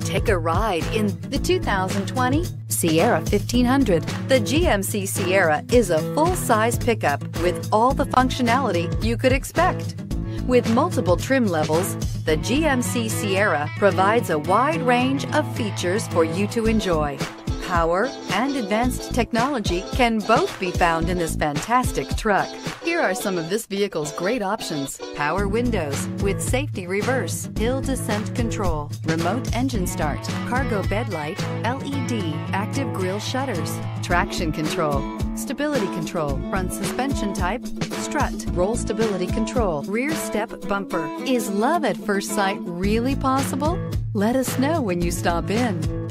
Take a ride in the 2020 Sierra 1500. The GMC Sierra is a full-size pickup with all the functionality you could expect. With multiple trim levels, the GMC Sierra provides a wide range of features for you to enjoy. Power and advanced technology can both be found in this fantastic truck. Here are some of this vehicle's great options: power windows with safety reverse, hill descent control, remote engine start, cargo bed light, LED, active grille shutters, traction control, stability control, front suspension type, strut, roll stability control, rear step bumper. Is love at first sight really possible? Let us know when you stop in.